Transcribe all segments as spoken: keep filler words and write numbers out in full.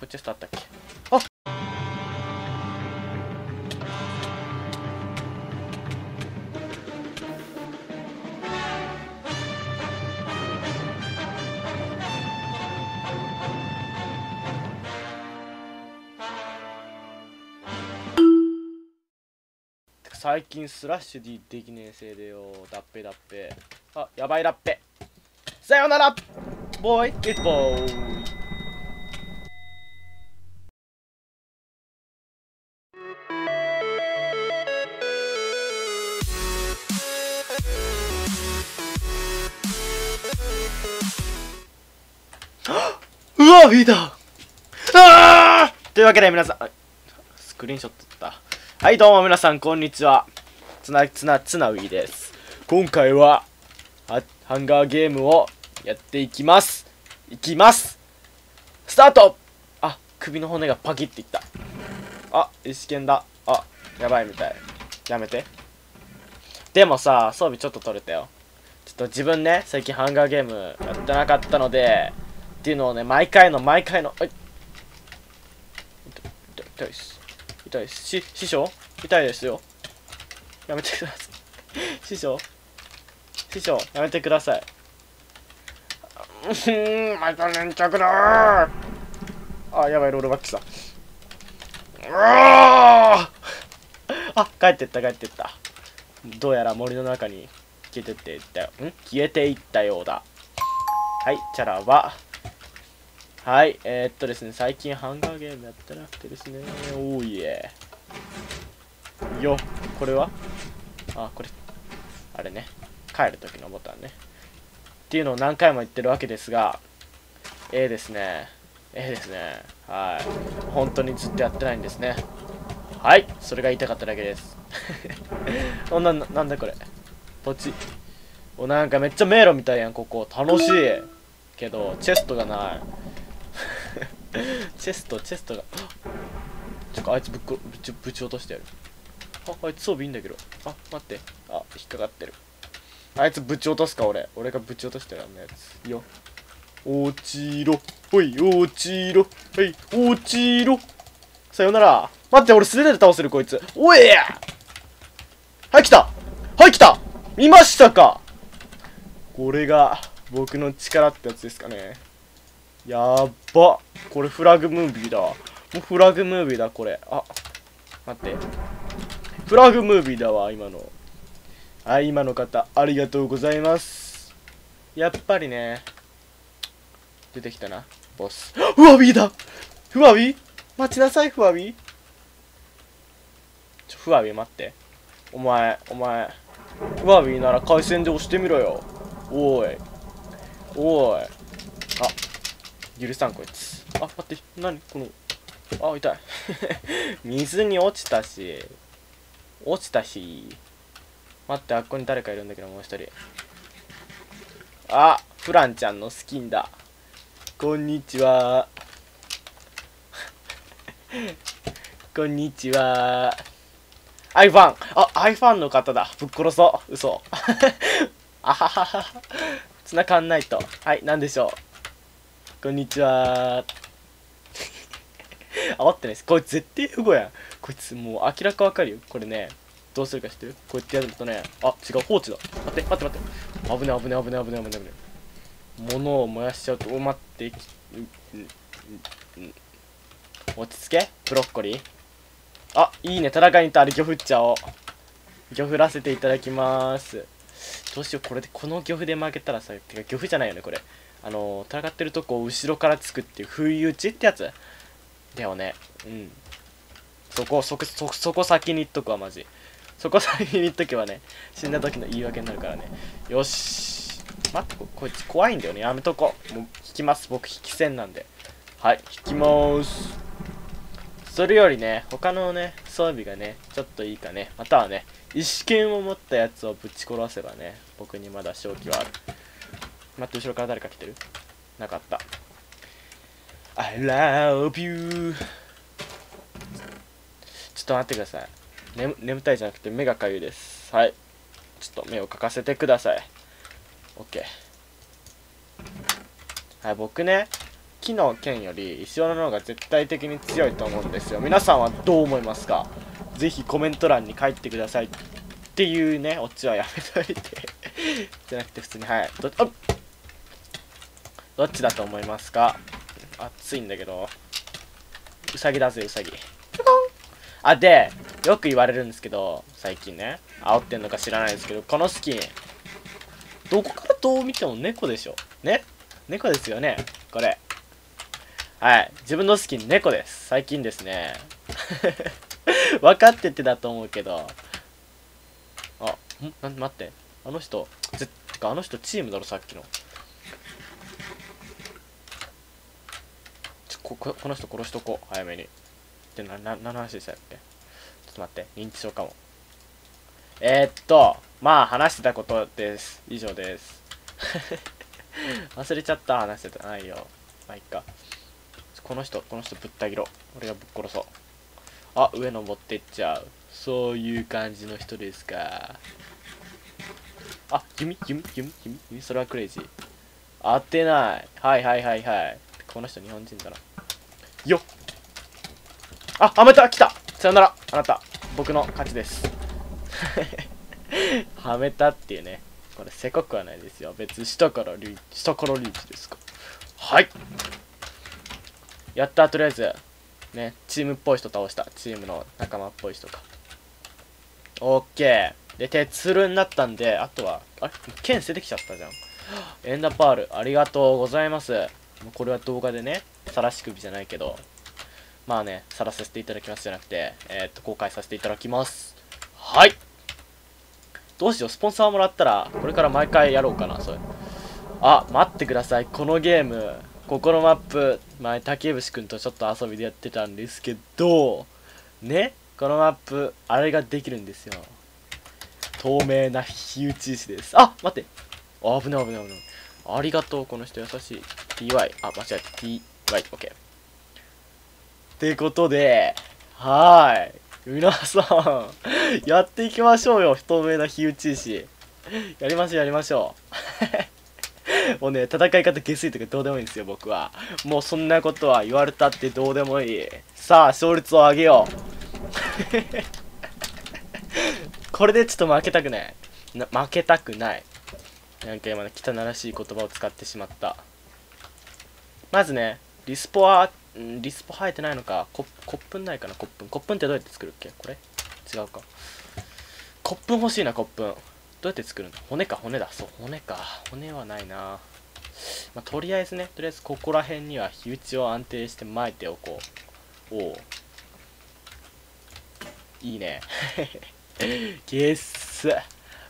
こっち下あったっけ。あっ、最近スラッシュ D できねえせいでよ。だっぺだっぺ。あ、やばいだっぺ。さよならボーイ、イッツボーイ。うわ、フィーダー。あーというわけで皆さん、スクリーンショットだった。はいどうも皆さんこんにちは。つなつなつなウィです。今回はハンガーゲームをやっていきますいきますスタート。あ、首の骨がパキっていった。あ、石剣だ。あ、やばいみたい。やめて。でもさ、装備ちょっと取れたよ。ちょっと自分ね、最近ハンガーゲームやってなかったのでっていうのをね、毎回の毎回のあい痛い痛いし痛いです。し、師匠痛いですよ。やめてください。師匠師匠やめてください。うーん、また粘着だー。あ、やばい、ロールバックさ。うわあ、帰ってった帰ってった。どうやら森の中に消えてっていったよ。ん消えていったようだ。はい、チャラは。はい、えー、っとですね、最近ハンガーゲームやってなくてですね、おーいえ。よ、これはあ、これ、あれね、帰るときのボタンね。っていうのを何回も言ってるわけですが、えーですね、えーですね、はい。本当にずっとやってないんですね。はい、それが言いたかっただけです。おな、なんだこれ。ポチ。お、なんかめっちゃ迷路みたいやん、ここ。楽しい。けど、チェストがない。チェストチェストがちょっとあいつぶっこぶちぶち落としてやる。あ、あいつ装備いいんだけど。あ、待って。あ、引っかかってる。あいつぶち落とすか。俺俺がぶち落としてる。あんなやつよ。落ちろほい落ちろはい、落ちろさよなら。待って、俺素手で倒せるこいつ。おいや、はい来たはい来た。見ましたか。これが僕の力ってやつですかね。やーばっ、これフラグムービーだ。もうフラグムービーだこれ。あ、待って、フラグムービーだわ今の。はい、今の方ありがとうございます。やっぱりね、出てきたなボス。フワビーだ。フワビー待ちなさい。フワビーちょフワビー待って。お前お前フワビーなら回線で押してみろよ。おいおい、あ許さんこいつ。あ、待って、何この、あ、痛い。水に落ちたし、落ちたし。待って、あっこに誰かいるんだけど、もう一人。あ、フランちゃんのスキンだ。こんにちは。こんにちは。アイファン。あ、アイファンの方だ。ぶっ殺そう。嘘。あははは。繋がんないと。はい、なんでしょう。こんにちは。煽ってないです。これ絶対不合やんこいつ。もう明らかわかるよ。これね、どうするか知ってる。こうやってやるとね、あ、違う、放置だ。待って待って待って、危ない危ない危ない危ない危ない危ない。物を燃やしちゃうと。お、待って、落ち着けブロッコリー。あ、いいね、戦いにいた。あれ漁夫っちゃおう。漁夫らせていただきまーす。どうしよう、これでこの漁夫で負けたらさ、てか漁夫じゃないよねこれ。あのー、戦ってるとこを後ろからつくっていう不意打ちってやつだよね。うん、そこそこそこ先にいっとくわマジ。そこ先にいっとけばね、死んだ時の言い訳になるからね。よし、待って、 こ, こいつ怖いんだよね。やめとこう。もう引きます。僕引き戦なんで。はい、引きまーす。それよりね、他のね装備がねちょっといいかね。またはね、石剣を持ったやつをぶち殺せばね、僕にまだ勝機はある。待って、後ろから誰か来てる。なかった。 I love you。 ちょっと待ってください、ね、眠たいじゃなくて目がかゆいです。はい、ちょっと目をかかせてください。 OK。 はい、僕ね木の剣より石斧の方が絶対的に強いと思うんですよ。皆さんはどう思いますか？ぜひコメント欄に書いてくださいっていうね、オチはやめといてじゃなくて普通に、はい、どっあっどっちだと思いますか？暑いんだけど、ウサギだぜウサギ。あ、でよく言われるんですけど、最近ね、煽ってんのか知らないですけど、このスキンどこからどう見ても猫でしょ。ね、猫ですよねこれ。はい、自分のスキン猫です。最近ですね分かっててだと思うけど、あん待って、あの人ぜあの人チームだろ、さっきの。ちょ こ, こ, この人殺しとこう、早めに。でなな何の話でしたっけ？ちょっと待って、認知症かも。えー、っとまあ話してたことです。以上です忘れちゃった、話してたないよ。まあいっか。この人この人ぶった切ろう。俺がぶっ殺そう。あ、上登ってっちゃう。そういう感じの人ですか。あ、弓弓弓弓弓、それはクレイジー。当てない。はいはいはいはい。この人日本人だな。よっ、あ、あまた来た。さよなら、あなた僕の勝ちですはめたっていうね。これせこくはないですよ。別下からリーチ、下からリーチですか。はい、やった。とりあえずね、チームっぽい人倒した。チームの仲間っぽい人か。オッケーで、鉄ルになったんで、あとはあれ剣捨ててきちゃったじゃん。エンダーパールありがとうございます。これは動画でね、晒し首じゃないけど、まあね、晒させていただきますじゃなくて、えー、っと公開させていただきます。はい、どうしよう、スポンサーもらったらこれから毎回やろうかな、それ。あ、待ってください。このゲーム、ここのマップ、前竹節くんとちょっと遊びでやってたんですけどね、このマップあれができるんですよ。透明な火打ち石です。あ、待って、あ危ない危ない危ない。ありがとう、この人優しい。 ティーワイ、 あ、間違えた、 ティーワイ、 OK ってことで、はーい、皆さんやっていきましょうよ。不透明な火打ち石やりましょうやりましょうもうね、戦い方下水とかどうでもいいんですよ、僕は。もうそんなことは言われたってどうでもいい。さあ、勝率を上げようこれでちょっと負けたくない。な、負けたくない。なんか今の汚らしい言葉を使ってしまった。まずね、リスポは、んリスポ生えてないのか。コップンないかな、コップン。コップンってどうやって作るっけこれ違うか。コップン欲しいな、コップン。どうやって作るの？骨か、骨だ。そう、骨か。骨はないな、まあ、とりあえずね、とりあえずここら辺には火打ちを安定して撒いておこう。おう、いいねゲッス。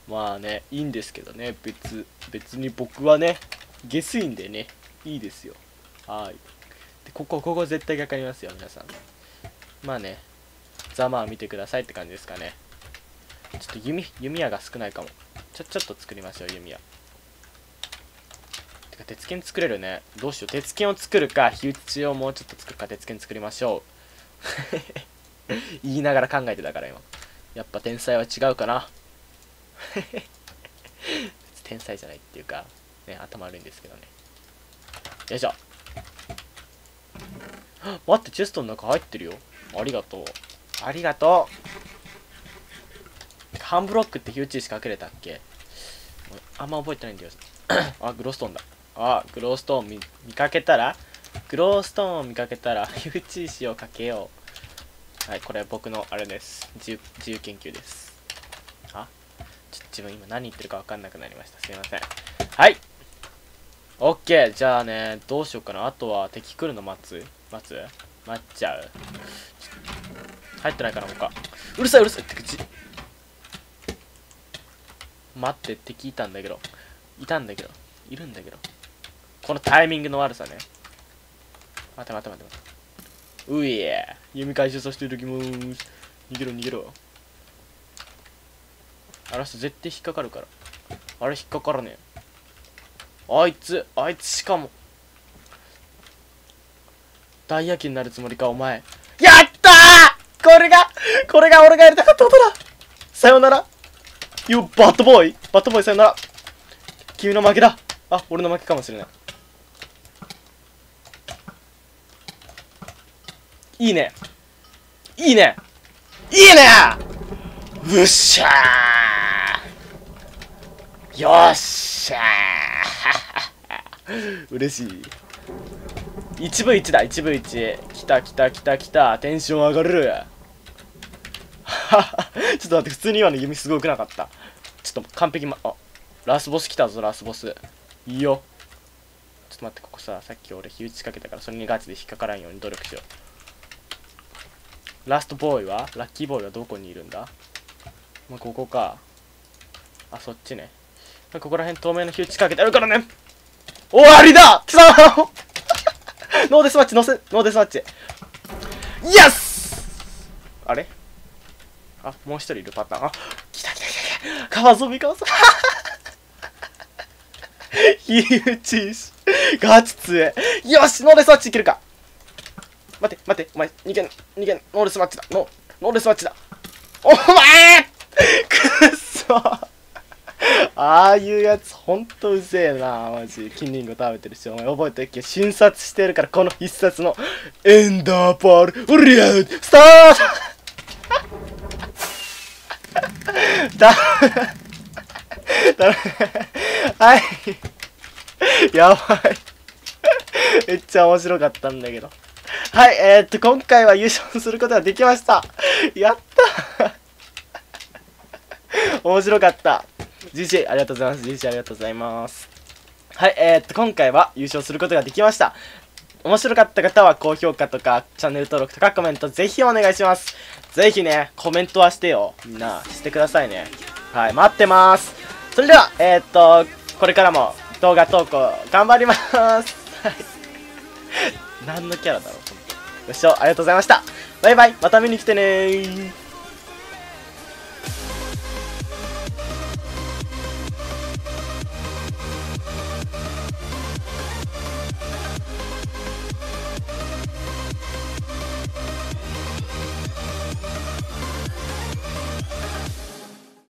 まあね、いいんですけどね、別別に僕はね、ゲスいんでね、いいですよ。はい、でここここ絶対かかりますよ、皆さん。まあね、ざまあ見てくださいって感じですかね。ちょっと弓、弓矢が少ないかも。ちょ、ちょっと作りましょう、弓矢。てか、鉄剣作れるね。どうしよう。鉄剣を作るか、火打ちをもうちょっと作るか、鉄剣作りましょう。言いながら考えてたから、今。やっぱ天才は違うかな。天才じゃないっていうか、ね、頭悪いんですけどね。よいしょ。待って、チェストの中入ってるよ。ありがとう。ありがとう。半ブロックって火打ち石かけれたっけ？あんま覚えてないんだよあ、グローストーンだ。あ、グローストーン 見, 見かけたらグローストーンを見かけたら火打ち石をかけよう。はい、これ僕のあれです。自 由, 自由研究です。あ、ちょっと自分今何言ってるか分かんなくなりました。すいません。はい、 OK。 じゃあね、どうしようかな。あとは敵来るの待つ待つ待っちゃう。入ってないかな、他。うるさいうるさいって口。待って、敵いたんだけどいたんだけどいるんだけど、このタイミングの悪さね。待て待て待て待て、ういえ、弓回収させていただきます。逃げろ逃げろ。あの人絶対引っかかるから。あれ引っかからねえ。あいつあいつしかもダイヤ機になるつもりか、お前。やったー、これがこれが俺がやりたかったことだ。さよならよ、バッドボーイバッドボーイ、さよなら。君の負けだ。あ、俺の負けかもしれない。いいねいいねいいねうっしゃーよっしゃー嬉しい。いちブイいちだ、いちブイいち。きたきたきたきた、テンション上がる。ちょっと待って、普通に今の弓すごくなかった？ちょっと完璧。まあラスボス来たぞ、ラスボスいいよ。ちょっと待って、ここさ、さっき俺火打ちかけたから、それにガチで引っかからんように努力しよう。ラストボーイはラッキーボーイはどこにいるんだ？まあ、ここか。あ、そっちね。ここら辺透明の火打ちかけてあるからね。終わりだ貴様。ノーデスマッチ、ノーデスマッチ。イエス。あれ、あ、もう一人いるパターン。あ、来た来た来た来た。川遊び川遊び。火打ちし。ガチ強え。よし、ノーデスマッチいけるか。待って待って、お前、逃げん、逃げん。ノーデスマッチだ。ノー、ノーデスマッチだ。お前くっそ。ああいうやつほんとうぜえなマジ。金リンゴ食べてるし、お前覚えてるっけ？診察してるから、この必殺のエンダーパール、ウリアウトスタート。だだはいやばい。めっちゃ面白かったんだけど。はい、えー、っと今回は優勝することができました。やった面白かった。 ジーシー ありがとうございます。 ジーシー ありがとうございます。はい、えー、っと今回は優勝することができました。面白かった方は高評価とかチャンネル登録とかコメントぜひお願いします。ぜひね、コメントはしてよ、みんなしてくださいね。はい、待ってます。それではえー、っとこれからも動画投稿頑張ります。はい何のキャラだろう。ご視聴ありがとうございました。バイバイ、また見に来てねー。